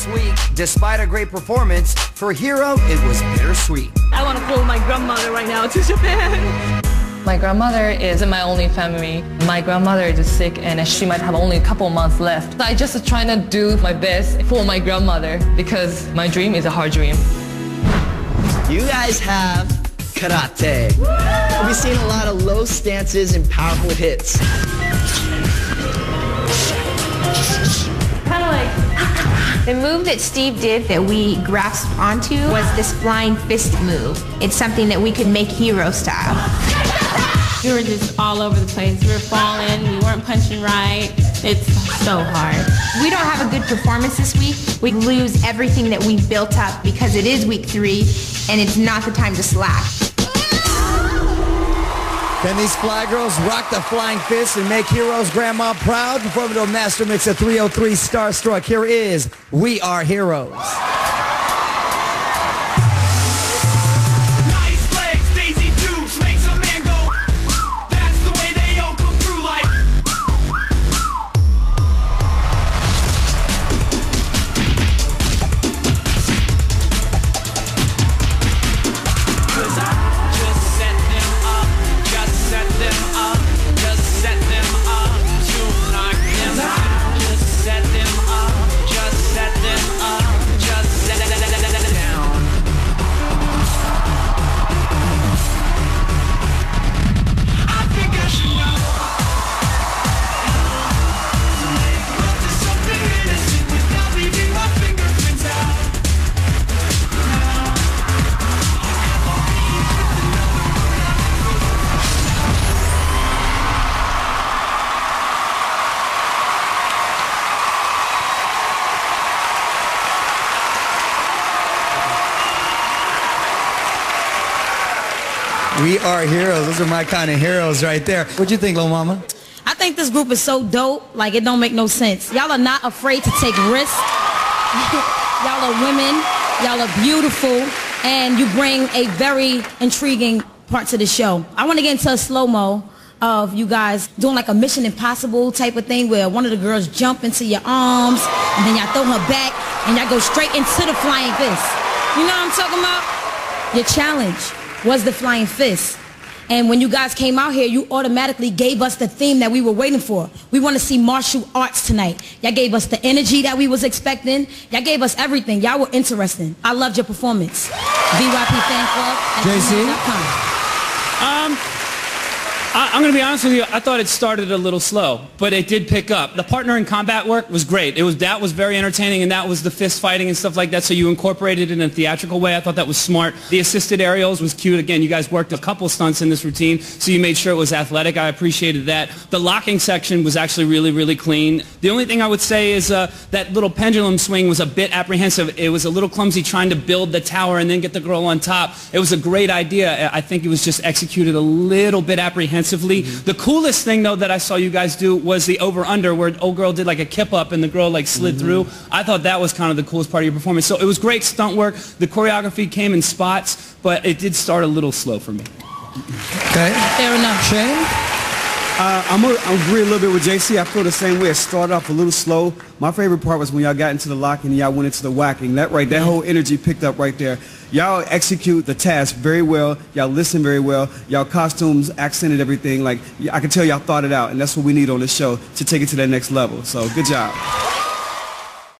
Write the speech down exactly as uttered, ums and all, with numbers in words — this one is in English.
last week. Despite a great performance, for Hero, it was bittersweet. I want to call my grandmother right now to Japan. My grandmother is in my only family. My grandmother is sick and she might have only a couple months left. I just trying to do my best for my grandmother because my dream is a hard dream. You guys have karate. Woo! We've seen a lot of low stances and powerful hits. Kind of like the move that Steve did that we grasped onto was this flying fist move. It's something that we could make hero style. We were just all over the place. We were falling. We weren't punching right. It's so hard. We don't have a good performance this week. We lose everything that we've built up because it is week three, and it's not the time to slack. Can these Fly Girls rock the flying fist and make Heroes Grandma proud? Performing to a master mix of three oh three Starstruck, here is We Are Heroes. We are heroes. Those are my kind of heroes right there. What'd you think, Lil Mama? I think this group is so dope, like it don't make no sense. Y'all are not afraid to take risks. Y'all are women. Y'all are beautiful. And you bring a very intriguing part to the show. I want to get into a slow-mo of you guys doing like a Mission Impossible type of thing where one of the girls jump into your arms and then y'all throw her back and y'all go straight into the flying fist. You know what I'm talking about? Your challenge was the flying fist. And when you guys came out here, you automatically gave us the theme that we were waiting for. We want to see martial arts tonight. Y'all gave us the energy that we was expecting. Y'all gave us everything. Y'all were interesting. I loved your performance. V Y P Fan Club at J C dot com. Um, I, I'm going to be honest with you. I thought it started a little slow, but it did pick up. The partner in combat work was great. It was, that was very entertaining, and that was the fist fighting and stuff like that, so you incorporated it in a theatrical way. I thought that was smart. The assisted aerials was cute. Again, you guys worked a couple stunts in this routine, so you made sure it was athletic. I appreciated that. The locking section was actually really, really clean. The only thing I would say is uh, that little pendulum swing was a bit apprehensive. It was a little clumsy trying to build the tower and then get the girl on top. It was a great idea. I think it was just executed a little bit apprehensively. Mm-hmm. The coolest thing, though, that I saw you guys do was the over-under, where old girl did like a kip-up and the girl like slid mm-hmm. through. I thought that was kind of the coolest part of your performance. So it was great stunt work. The choreography came in spots, but it did start a little slow for me. Okay. Fair enough. Shane? Uh, I'm going to agree a little bit with J C. I feel the same way. It started off a little slow. My favorite part was when y'all got into the lock and y'all went into the whacking. That right, that whole energy picked up right there. Y'all execute the task very well. Y'all listen very well. Y'all costumes, accented everything. Like, I can tell y'all thought it out, and that's what we need on this show to take it to that next level. So, good job.